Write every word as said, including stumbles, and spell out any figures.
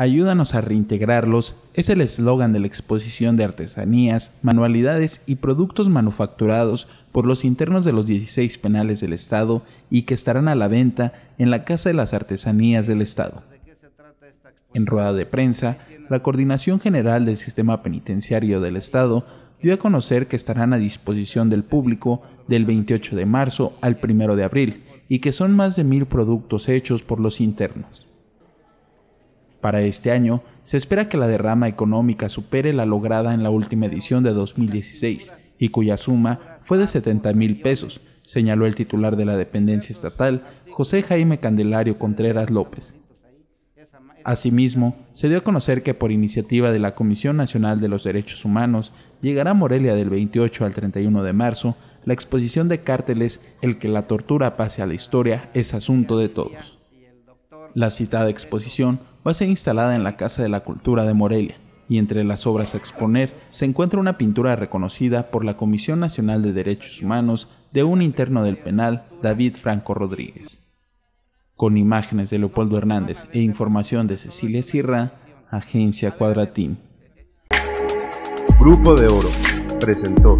ayúdanos a reintegrarlos es el eslogan de la exposición de artesanías, manualidades y productos manufacturados por los internos de los dieciséis penales del Estado y que estarán a la venta en la Casa de las Artesanías del Estado. En rueda de prensa, la Coordinación General del Sistema Penitenciario del Estado dio a conocer que estarán a disposición del público del veintiocho de marzo al primero de abril y que son más de mil productos hechos por los internos. Para este año, se espera que la derrama económica supere la lograda en la última edición de dos mil dieciséis y cuya suma fue de setenta mil pesos, señaló el titular de la dependencia estatal, José Jaime Candelario Contreras López. Asimismo, se dio a conocer que por iniciativa de la Comisión Nacional de los Derechos Humanos llegará a Morelia del veintiocho al treinta y uno de marzo la exposición de carteles El que la tortura pase a la historia es asunto de todos. La citada exposición va a ser instalada en la Casa de la Cultura de Morelia y entre las obras a exponer se encuentra una pintura reconocida por la Comisión Nacional de Derechos Humanos de un interno del penal, David Franco Rodríguez. Con imágenes de Leopoldo Hernández e información de Cecilia Sierra, Agencia Cuadratín. Grupo de Oro presentó.